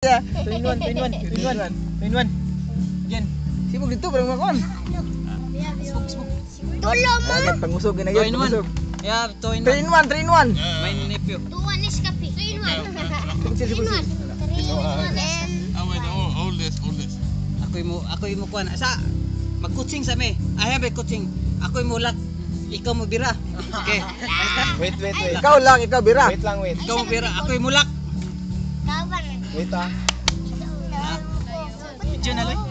Ya, tuin wan. Jen, sibuk gitu bareng makon. Sibuk. Tolong mo. Pangusog gina gyud. Ya, tuin wan. Main nepyo. Tuan is kape. Tuin wan. All this. Ako imo kuan asa. Mag-coaching sa me. I have a coaching. Ako imo lak. Ikaw mo bira. Okay. Wait. Ikaw bira. Wait. Ikaw mo bira, ako imo lak. Wait. Video na lagi.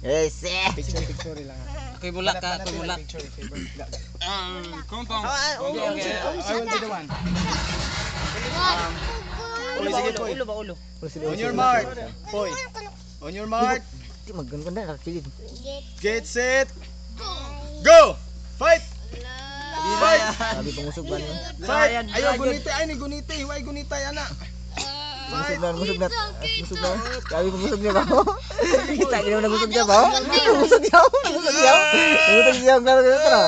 Yes. Picture lang. Ako mulak ka, ako mulak. Compound. Okay. I will be the one. Ulo. On your mark. Get set. Go. Fight. Fight. Sabi pangusog ba niya? Fight. Ayaw gunitay, ay ni gunitay, huwag gunitay ana. Fight. Musog na. Sabi pangusog niya ba? Kita ginawa na musog niya ba? Musog niya. Tara.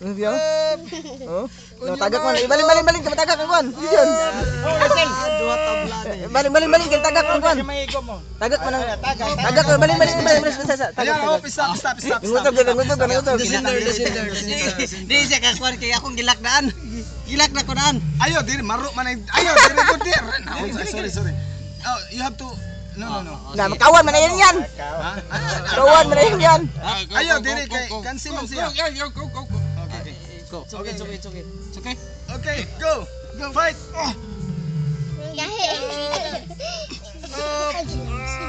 Musog niya. Oh. Tagak man, ibalik ka tagak kuan. Diyan. Dua tabla. Balik ka tagak kuan. Tagak man. Tagak balik. Stop. Ngutog. Di sa ka kuan kay akong gilakdaan. Gilak na kuan. Ayo diri maruk man. Ayo diri ko dir. Sorry. Oh, you have to No. Nah, kawan mana yan? Kawan mana yan? Ayo diri kay kansi man siya. Go. Go. It's okay. It's okay. Okay, go. Go fight.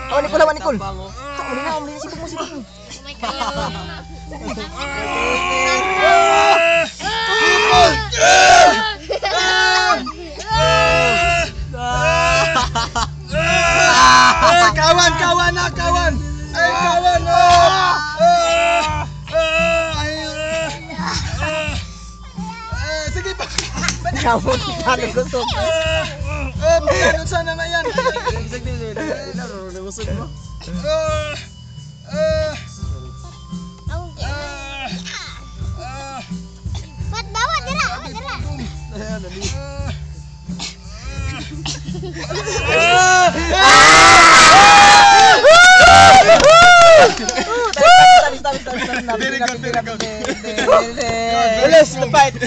Oh, Nicole. Muli na sibuk. Kawan. Eh, kawan. Kamu tadi gusog. Bukan sana na yan. Gusog mo. Pat bawa dira. Very good. Let's fight.